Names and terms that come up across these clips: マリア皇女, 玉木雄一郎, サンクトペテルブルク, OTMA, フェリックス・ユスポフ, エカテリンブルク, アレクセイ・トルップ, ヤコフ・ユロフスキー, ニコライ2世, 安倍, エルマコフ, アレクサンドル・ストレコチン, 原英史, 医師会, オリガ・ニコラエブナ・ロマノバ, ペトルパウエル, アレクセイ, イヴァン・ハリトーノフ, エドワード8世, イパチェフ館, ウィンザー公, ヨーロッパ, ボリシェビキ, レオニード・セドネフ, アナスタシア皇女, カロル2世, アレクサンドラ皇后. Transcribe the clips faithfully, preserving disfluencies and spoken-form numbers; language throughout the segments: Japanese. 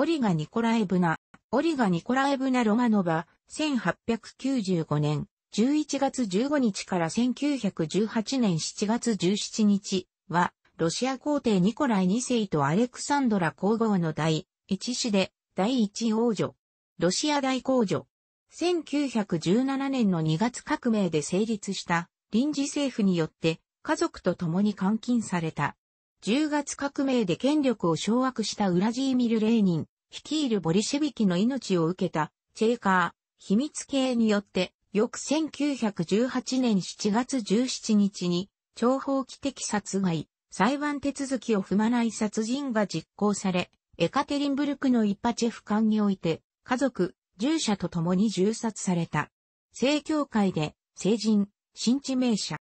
オリガ・ニコラエブナ、オリガ・ニコラエブナ・ロマノバ、せんはっぴゃくきゅうじゅうごねんじゅういちがつじゅうごにちからせんきゅうひゃくじゅうはちねんしちがつじゅうしちにちは、ロシア皇帝ニコライに世とアレクサンドラ皇后の第一子で、第一王女。ロシア大公女。せんきゅうひゃくじゅうななねんのにがつ革命で成立した臨時政府によって家族と共に監禁された。じゅうがつ革命で権力を掌握したウラジーミル・レーニン、率いるボリシェビキの命を受けたチェーカー、秘密警によって、翌せんきゅうひゃくじゅうはちねんしちがつじゅうしちにちに、諜報機的殺害、裁判手続きを踏まない殺人が実行され、エカテリンブルクのイパチェフ館において、家族、従者と共に銃殺された。正教会で、聖人、新知名者。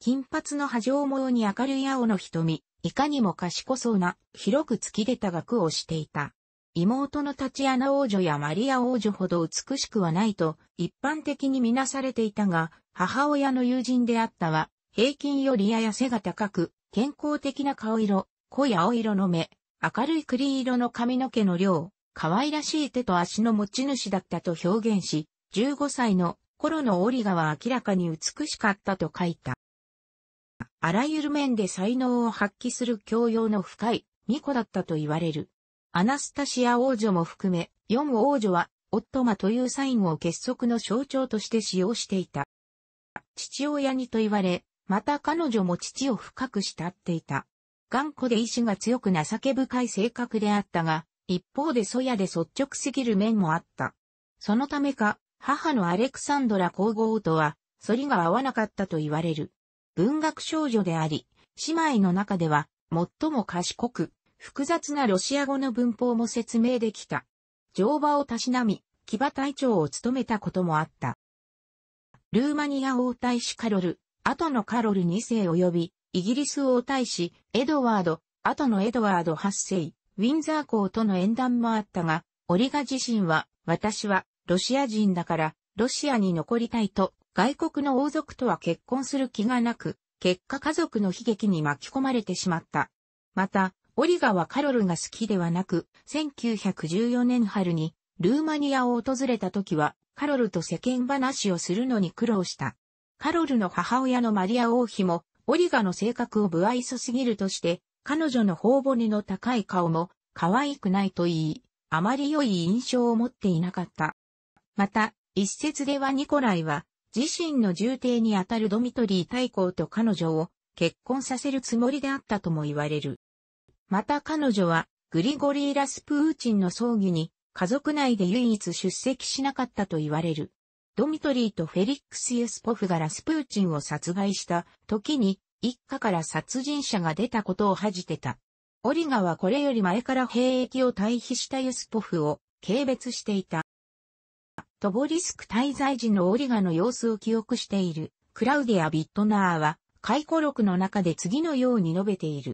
金髪の波状毛に明るい青の瞳、いかにも賢そうな、広く突き出た額をしていた。妹のタチアナ王女やマリア王女ほど美しくはないと一般的にみなされていたが、母親の友人であったは、平均よりやや背が高く、健康的な顔色、濃い青色の目、明るい栗色の髪の毛の量、可愛らしい手と足の持ち主だったと表現し、じゅうごさいの頃のオリガは明らかに美しかったと書いた。あらゆる面で才能を発揮する教養の深い巫女だったと言われる。アナスタシア王女も含め、よん王女は、オーティーエムエーというサインを結束の象徴として使用していた。父親にと言われ、また彼女も父を深く慕っていた。頑固で意志が強く情け深い性格であったが、一方で粗野で率直すぎる面もあった。そのためか、母のアレクサンドラ皇后とは、反りが合わなかったと言われる。文学少女であり、姉妹の中では、最も賢く、複雑なロシア語の文法も説明できた。乗馬をたしなみ、騎馬隊長を務めたこともあった。ルーマニア王太子カロル、後のカロルに世及び、イギリス王太子、エドワード、後のエドワードはちせい、ウィンザー公との縁談もあったが、オリガ自身は、私はロシア人だから、ロシアに残りたいと、外国の王族とは結婚する気がなく、結果家族の悲劇に巻き込まれてしまった。また、オリガはカロルが好きではなく、せんきゅうひゃくじゅうよねん春にルーマニアを訪れた時は、カロルと世間話をするのに苦労した。カロルの母親のマリア王妃も、オリガの性格を不愛想すぎるとして、彼女の頬骨の高い顔も可愛くないと言い、あまり良い印象を持っていなかった。また、一説ではニコライは、自身の従弟にあたるドミトリー大公と彼女を結婚させるつもりであったとも言われる。また彼女は、グリゴリー・ラスプーチンの葬儀に、家族内で唯一出席しなかったと言われる。ドミトリーとフェリックス・ユスポフがラスプーチンを殺害した時に、一家から殺人者が出たことを恥じてた。オリガはこれより前から兵役を退避したユスポフを軽蔑していた。トボリスク滞在時のオリガの様子を記憶している、クラウディア・ビットナーは、回顧録の中で次のように述べている。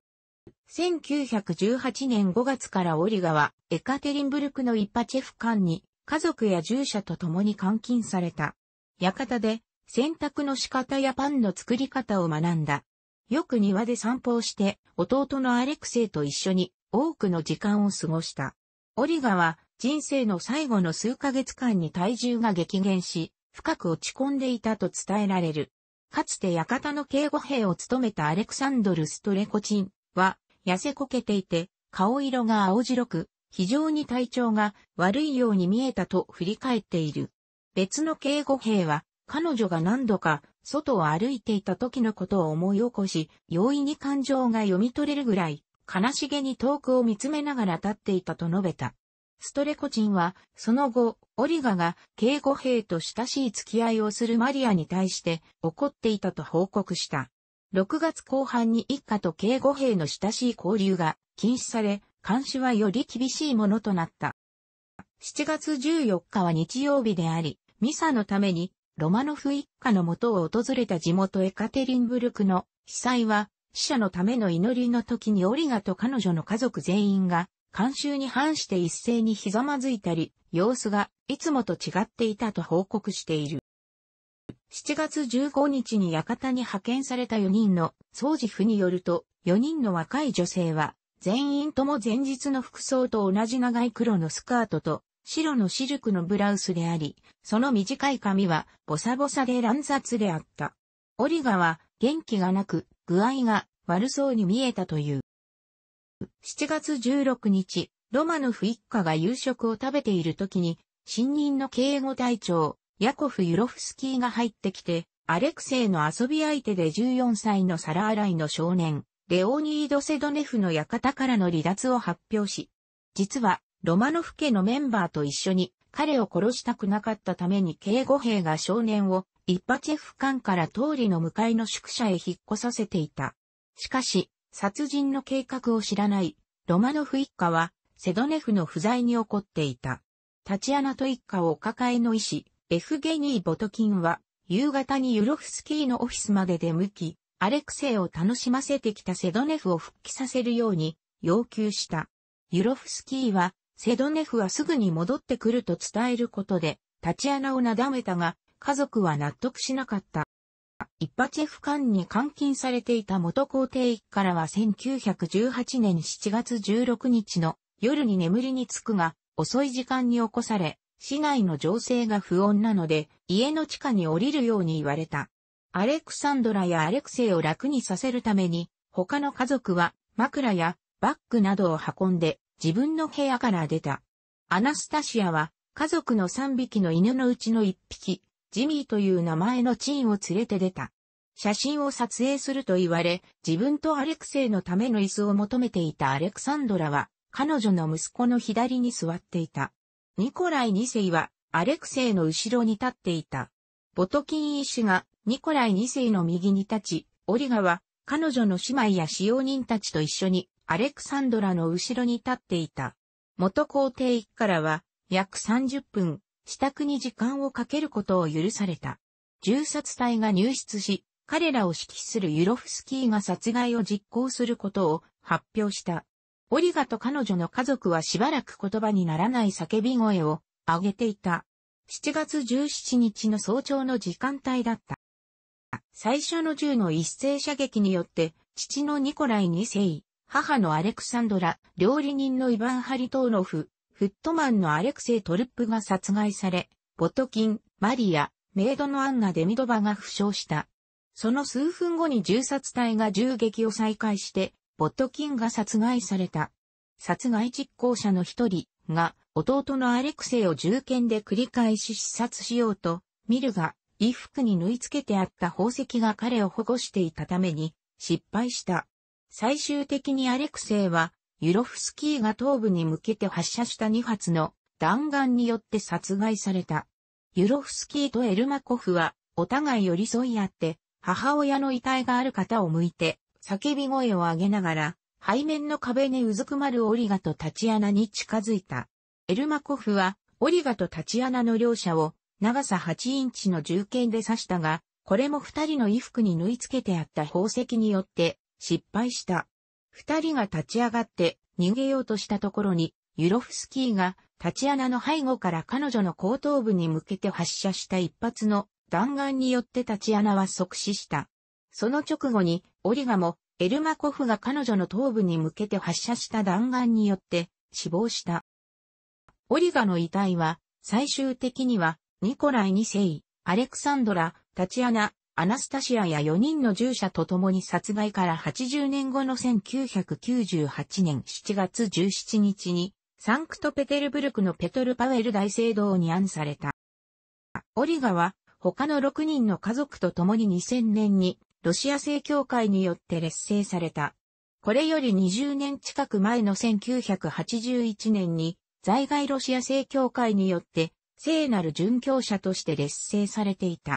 せんきゅうひゃくじゅうはちねんごがつからオリガはエカテリンブルクのイパチェフ館に家族や従者と共に監禁された。館で洗濯の仕方やパンの作り方を学んだ。よく庭で散歩をして弟のアレクセイと一緒に多くの時間を過ごした。オリガは人生の最後の数ヶ月間に体重が激減し、深く落ち込んでいたと伝えられる。かつて館の警護兵を務めたアレクサンドル・ストレコチンは、痩せこけていて、顔色が青白く、非常に体調が悪いように見えたと振り返っている。別の警護兵は、彼女が何度か外を歩いていた時のことを思い起こし、容易に感情が読み取れるぐらい、悲しげに遠くを見つめながら立っていたと述べた。ストレコチンは、その後、オリガが警護兵と親しい付き合いをするマリアに対して怒っていたと報告した。ろくがつこう半に一家と警護兵の親しい交流が禁止され、監視はより厳しいものとなった。しちがつじゅうよっかは日曜日であり、ミサのためにロマノフ一家の元を訪れた地元エカテリンブルクの司祭は、死者のための祈りの時にオリガと彼女の家族全員が慣習に反して一斉にひざまずいたり、様子がいつもと違っていたと報告している。しちがつじゅうごにちに館に派遣されたよにんの総司夫によると、よにんの若い女性は、全員とも前日の服装と同じ長い黒のスカートと白のシルクのブラウスであり、その短い髪はボサボサで乱雑であった。オリガは元気がなく具合が悪そうに見えたという。しちがつじゅうろくにち、ロマノフ一家が夕食を食べている時に、新任の警護隊長、ヤコフ・ユロフスキーが入ってきて、アレクセイの遊び相手でじゅうよんさいの皿洗いの少年、レオニード・セドネフの館からの離脱を発表し、実はロマノフ家のメンバーと一緒に彼を殺したくなかったために警護兵が少年をイッパチェフ館から通りの向かいの宿舎へ引っ越させていた。しかし、殺人の計画を知らないロマノフ一家はセドネフの不在に怒っていた。タチアナと一家をお抱えの医師、エフゲニー・ボトキンは夕方にユロフスキーのオフィスまで出向き、アレクセイを楽しませてきたセドネフを復帰させるように要求した。ユロフスキーはセドネフはすぐに戻ってくると伝えることでタチアナをなだめたが、家族は納得しなかった。イッパチェフ館に監禁されていた元皇帝一家からはせんきゅうひゃくじゅうはちねんしちがつじゅうろくにちの夜に眠りにつくが遅い時間に起こされ、市内の情勢が不穏なので家の地下に降りるように言われた。アレクサンドラやアレクセイを楽にさせるために他の家族は枕やバッグなどを運んで自分の部屋から出た。アナスタシアは家族のさんびきの犬のうちのいっぴき、ジミーという名前のチーンを連れて出た。写真を撮影すると言われ、自分とアレクセイのための椅子を求めていたアレクサンドラは彼女の息子の左に座っていた。ニコライにせいはアレクセイの後ろに立っていた。ボトキン医師がニコライにせいの右に立ち、オリガは彼女の姉妹や使用人たちと一緒にアレクサンドラの後ろに立っていた。元皇帝一家からは約さんじゅっぷん、支度に時間をかけることを許された。銃殺隊が入室し、彼らを指揮するユロフスキーが殺害を実行することを発表した。オリガと彼女の家族はしばらく言葉にならない叫び声を上げていた。しちがつじゅうしちにちの早朝の時間帯だった。最初の銃の一斉射撃によって、父のニコライにせい、母のアレクサンドラ、料理人のイヴァン・ハリトーノフ、フットマンのアレクセイ・トルップが殺害され、ボトキン、マリア、メイドのアンナ・デミドバが負傷した。その数分後に銃殺隊が銃撃を再開して、ボトキンが殺害された。殺害実行者の一人が、弟のアレクセイを銃剣で繰り返し刺殺しようと、ミルが、衣服に縫い付けてあった宝石が彼を保護していたために失敗した。最終的にアレクセイはユロフスキーが頭部に向けて発射したにはつの弾丸によって殺害された。ユロフスキーとエルマコフはお互い寄り添い合って母親の遺体がある方を向いて叫び声を上げながら背面の壁にうずくまるオリガとタチアナに近づいた。エルマコフはオリガとタチアナの両者を長さはちインチの銃剣で刺したが、これも二人の衣服に縫い付けてあった宝石によって失敗した。二人が立ち上がって逃げようとしたところに、ユロフスキーがタチアナの背後から彼女の後頭部に向けて発射した一発の弾丸によってタチアナは即死した。その直後に、オリガもエルマコフが彼女の頭部に向けて発射した弾丸によって死亡した。オリガの遺体は最終的には、ニコライにせい、アレクサンドラ、タチアナ、アナスタシアやよにんの従者と共に殺害からはちじゅうねんごのせんきゅうひゃくきゅうじゅうはちねんしちがつじゅうしちにちにサンクトペテルブルクのペトルパウエル大聖堂に安された。オリガは他のろくにんの家族と共ににせんねんにロシア正教会によって列聖された。これよりにじゅうねん近く前のせんきゅうひゃくはちじゅういちねんに在外ロシア正教会によって聖なる殉教者として列聖されていた。